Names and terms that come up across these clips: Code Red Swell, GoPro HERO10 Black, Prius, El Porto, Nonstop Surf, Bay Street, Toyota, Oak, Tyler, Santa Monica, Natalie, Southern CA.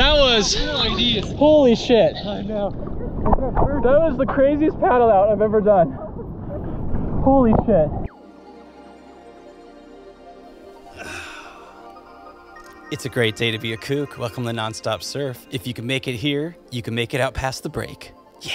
That was, holy shit. I know. That was the craziest paddle out I've ever done. Holy shit. It's a great day to be a kook. Welcome to Nonstop Surf. If you can make it here, you can make it out past the break. Yeah.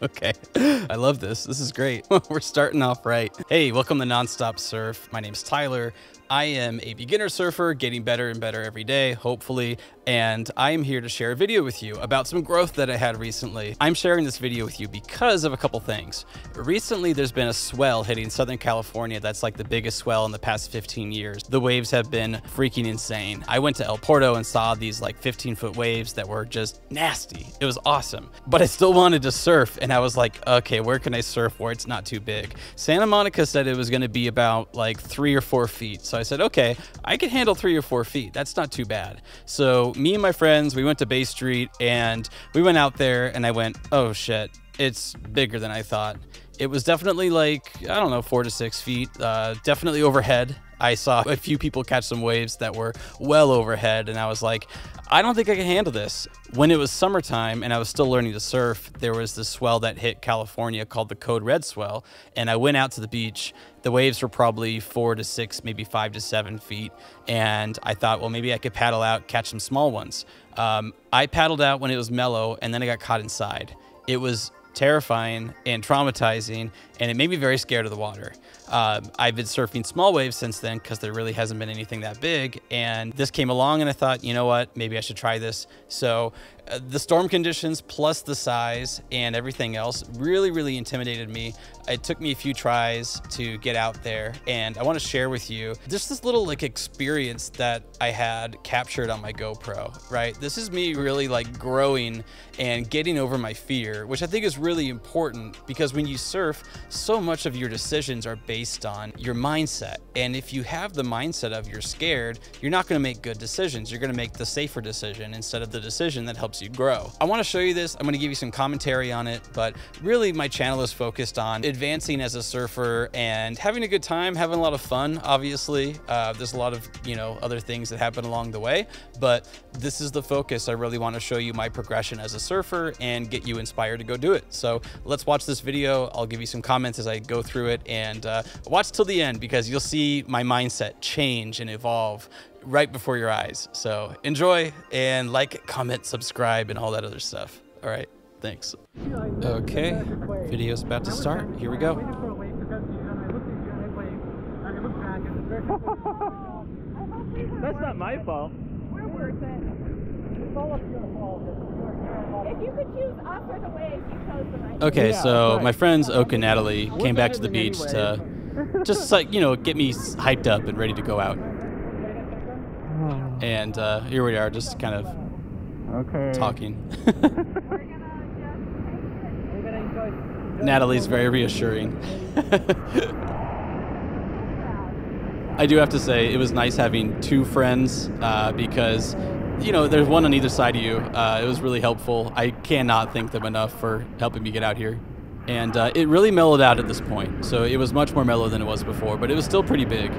Okay, I love this. This is great. We're starting off right. Hey, welcome to Nonstop Surf. My name's Tyler. I am a beginner surfer, getting better and better every day, hopefully. And I am here to share a video with you about some growth that I had recently. I'm sharing this video with you because of a couple things. Recently, there's been a swell hitting Southern California that's like the biggest swell in the past 15 years. The waves have been freaking insane. I went to El Porto and saw these like 15-foot waves that were just nasty. It was awesome, but I still wanted to surf. And I was like, okay, where can I surf where it's not too big? Santa Monica said it was going to be about like 3 or 4 feet. So I said, okay, I can handle 3 or 4 feet. That's not too bad. So me and my friends, we went to Bay Street and we went out there and I went, oh shit, it's bigger than I thought. It was definitely like, I don't know, 4 to 6 feet, definitely overhead. I saw a few people catch some waves that were well overhead and I was like, I don't think I can handle this. When it was summertime and I was still learning to surf, there was this swell that hit California called the Code Red Swell. And I went out to the beach. The waves were probably 4 to 6, maybe 5 to 7 feet. And I thought, well, maybe I could paddle out, catch some small ones. I paddled out when it was mellow and then I got caught inside. It was terrifying and traumatizing, and it made me very scared of the water. I've been surfing small waves since then because there really hasn't been anything that big, and this came along and I thought, you know what, maybe I should try this. So the storm conditions plus the size and everything else really, really intimidated me. It took me a few tries to get out there, and I want to share with you just this little like experience that I had captured on my GoPro, right? This is me really like growing and getting over my fear, which I think is really important because when you surf, so much of your decisions are based on your mindset. And if you have the mindset of you're scared, you're not going to make good decisions. You're going to make the safer decision instead of the decision that helps you grow. I want to show you this. I'm going to give you some commentary on it, but really my channel is focused on advancing as a surfer and having a good time, having a lot of fun. Obviously, there's a lot of, you know, other things that happen along the way, but this is the focus. I really want to show you my progression as a surfer and get you inspired to go do it. So let's watch this video. I'll give you some comments as I go through it, and watch till the end because you'll see my mindset change and evolve right before your eyes. So enjoy, and like, comment, subscribe, and all that other stuff. All right, thanks. Okay, video's about to start. Here we go. That's not my fault. We're worth it. It's all of your fault. If you could choose us or the waves, you chose the right. Okay, so my friends Oak and Natalie came back to the beach to just like, you know, get me hyped up and ready to go out. And here we are, just kind of talking. Natalie's very reassuring. I do have to say, it was nice having two friends because, you know, there's one on either side of you. It was really helpful. I cannot thank them enough for helping me get out here. And it really mellowed out at this point. So it was much more mellow than it was before, but it was still pretty big.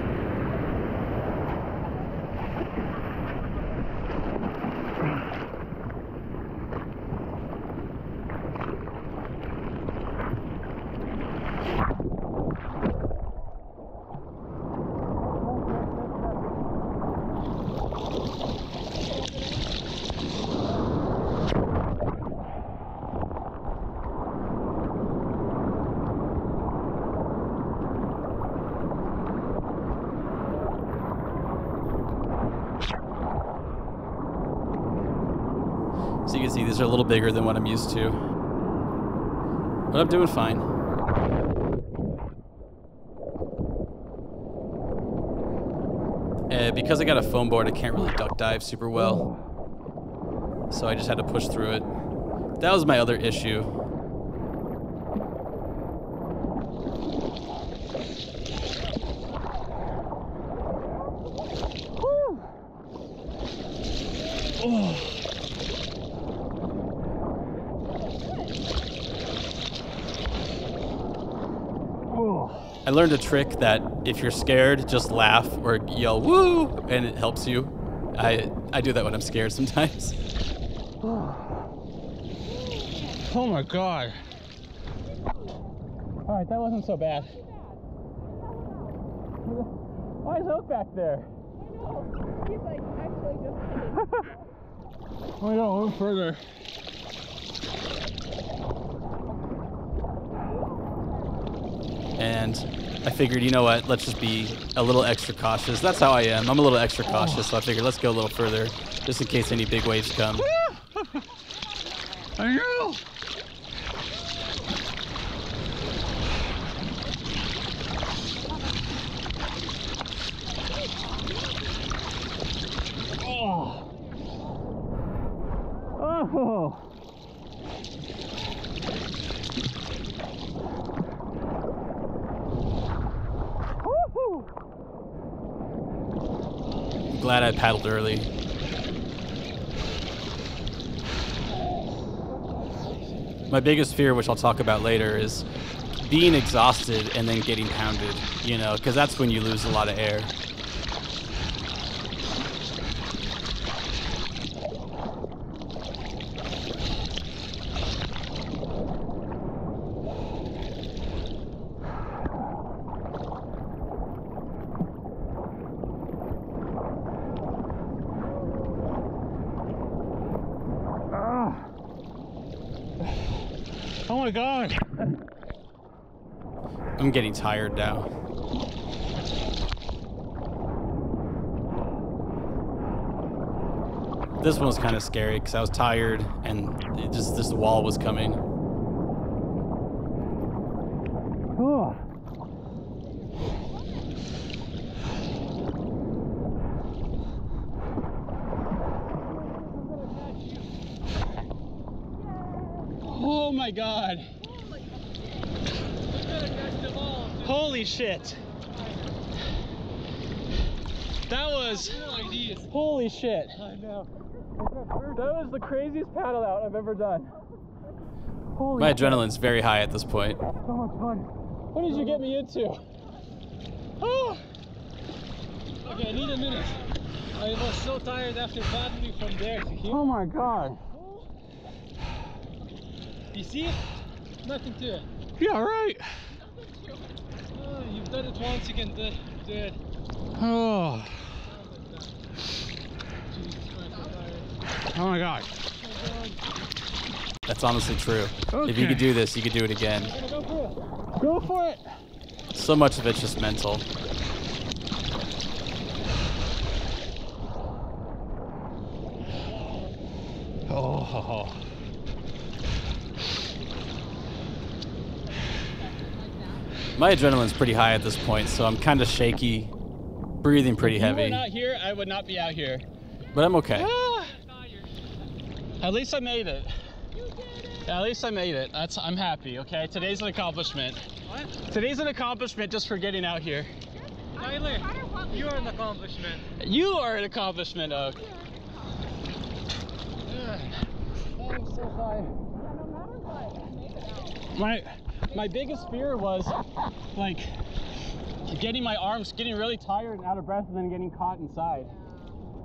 So you can see these are a little bigger than what I'm used to, but I'm doing fine. And because I got a foam board, I can't really duck dive super well. So I just had to push through it. That was my other issue. I learned a trick that if you're scared, just laugh or yell, woo, and it helps you. I do that when I'm scared sometimes. Oh my God. All right, that wasn't so bad. Why is Oak back there? I know. He's like actually just. Oh, we got a little further. And I figured, you know what, let's just be a little extra cautious. That's how I am. I'm a little extra cautious, so I figured let's go a little further just in case any big waves come. I know. Oh. Glad I paddled early. My biggest fear, which I'll talk about later, is being exhausted and then getting pounded, you know, because that's when you lose a lot of air. God. I'm getting tired now. This one was kind of scary because I was tired and it just this wall was coming. Oh. Oh my God. Holy shit. That was, holy shit. I know. That was the craziest paddle out I've ever done. Holy my adrenaline's very high at this point. So much fun. What did you get me into? Oh. Okay, I need a minute. I was so tired after paddling from there to here. Oh my God. You see it? Nothing to it. Yeah, right. Oh, you've done it once, you can do it. Oh. Oh my God. That's honestly true. Okay. If you could do this, you could do it again. Go for it. Go for it. So much of it's just mental. Oh. My adrenaline's pretty high at this point, so I'm kind of shaky, breathing pretty heavy. If you were not here, I would not be out here. But I'm okay. Ah, at least I made it. You did it. At least I made it. I'm happy, okay? Today's an accomplishment. What? Today's an accomplishment just for getting out here. Tyler, you are an accomplishment. You are an accomplishment, Oak. I'm so high. No matter what, I made it out. My biggest fear was like getting my arms, getting really tired and out of breath and then getting caught inside.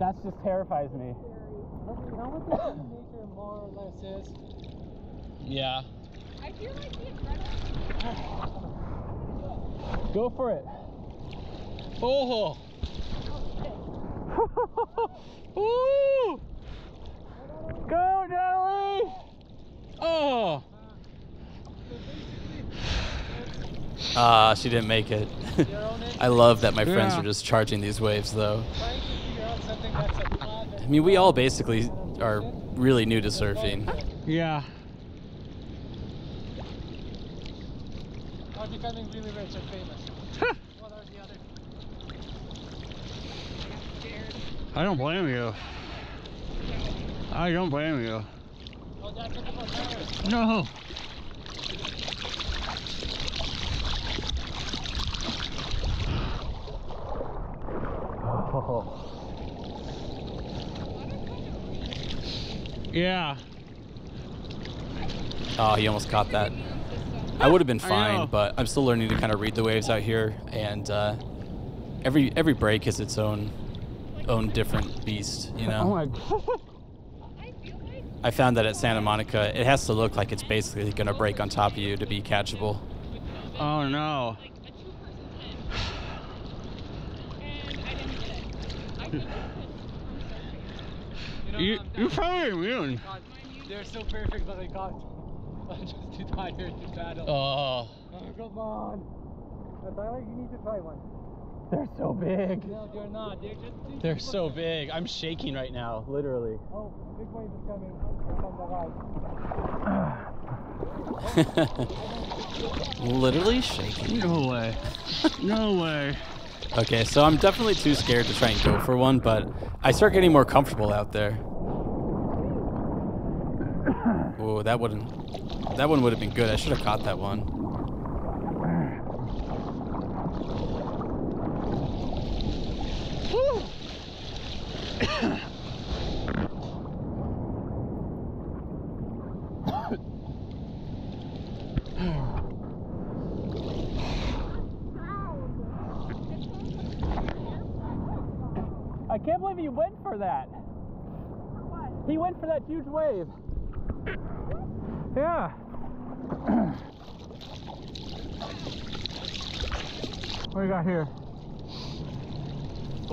That just terrifies me. You know what the nature more or less is? Yeah. I feel like the adrenaline. Go for it. Oh. Ooh. Go, Natalie. Oh. She didn't make it. I love that my friends are just charging these waves, though. I mean, we all basically are really new to surfing. Yeah. Are becoming really rich and famous. What are the other? I don't blame you. I don't blame you. No. Yeah. Oh, he almost caught that. I would have been fine, but I'm still learning to kind of read the waves out here, and every break has its own own different beast, you know? Oh my God. I found that at Santa Monica, it has to look like it's basically going to break on top of you to be catchable. Oh no. You're probably immune. They're so perfect, but they got. I'm just too tired to paddle. Oh. Come on. Tyler, you need to try one. They're so big. No, they're not. They're just. They're so big. I'm shaking right now, literally. Oh, big wave is coming. Literally shaking. No way. No way. Okay, so I'm definitely too scared to try and go for one, but I start getting more comfortable out there. Oh, that wouldn't. That one would have been good. I should have caught that one. I can't believe you went for that. For what? He went for that huge wave. Yeah. What do we got here?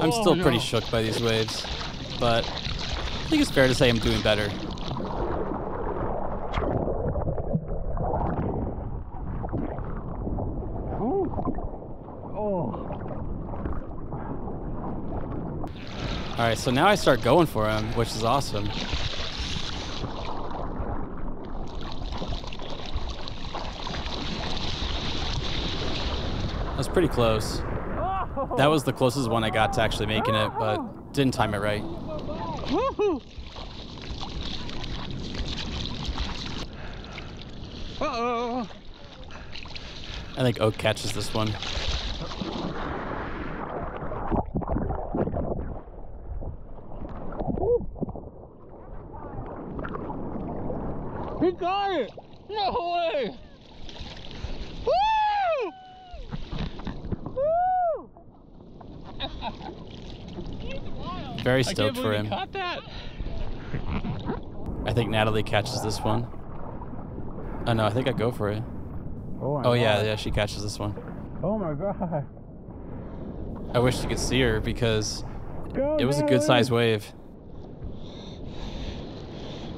I'm still pretty shook by these waves, but I think it's fair to say I'm doing better. All right, so now I start going for him, which is awesome. That's pretty close. That was the closest one I got to actually making it, but didn't time it right. Uh-oh. I think Oak catches this one. He got it! No way! Woo! Very stoked for him. Caught that. I think Natalie catches this one. Oh no, I think I go for it. Oh yeah, she catches this one. Oh my God. I wish you could see her because it was a good sized wave.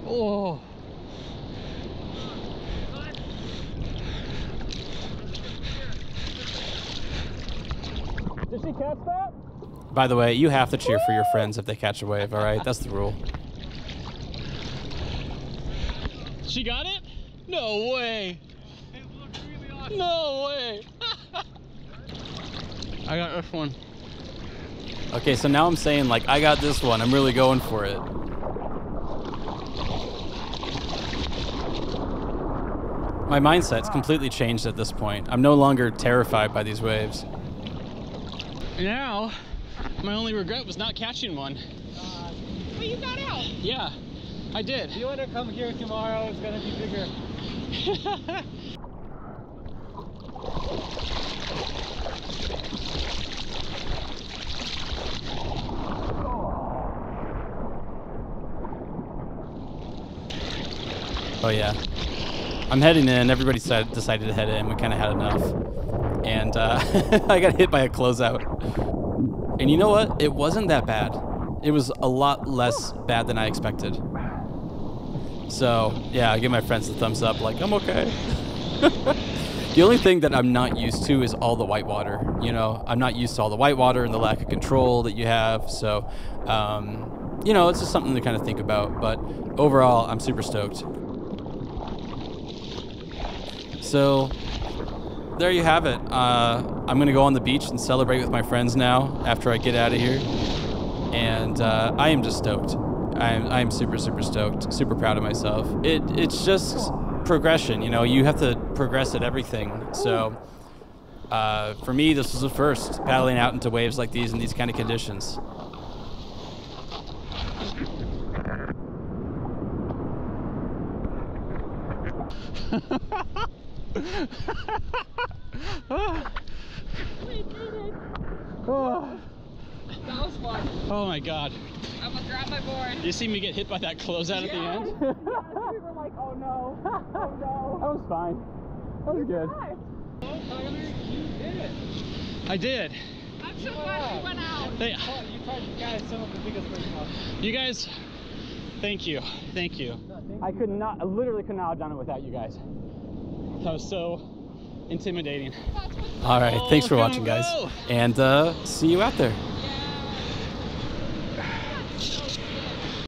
Oh. Did she catch that? By the way, you have to cheer for your friends if they catch a wave, all right? That's the rule. She got it? No way. It looked really awesome. No way. I got this one. Okay, so now I'm saying, like, I got this one. I'm really going for it. My mindset's completely changed at this point. I'm no longer terrified by these waves. Now, my only regret was not catching one. But you got out. Yeah, I did. You want to come here tomorrow, it's going to be bigger. Oh yeah. I'm heading in. Everybody decided to head in. We kind of had enough. And I got hit by a closeout. And you know what? It wasn't that bad. It was a lot less bad than I expected. So, yeah, I give my friends a thumbs up. Like, I'm okay. The only thing that I'm not used to is all the whitewater. You know, I'm not used to all the whitewater and the lack of control that you have. So, you know, it's just something to kind of think about. But overall, I'm super stoked. So there you have it. I'm going to go on the beach and celebrate with my friends now after I get out of here. And I am just stoked. I am super, super stoked, super proud of myself. It's just progression, you know, you have to progress at everything. So for me, this was the first, paddling out into waves like these in these kind of conditions. Oh. That was fun. Oh my god. I'm gonna grab my board. You see me get hit by that closeout at the end? We were like, oh no. Oh no. That was fine. That was good. Oh, Tyler, you did it. I did. I'm so glad we went out. You probably guys some of the biggest things. You guys, thank you. Thank you. No, thank you. I literally could not have done it without you guys. That was so intimidating. All right, thanks for watching, guys. And see you out there. Yeah.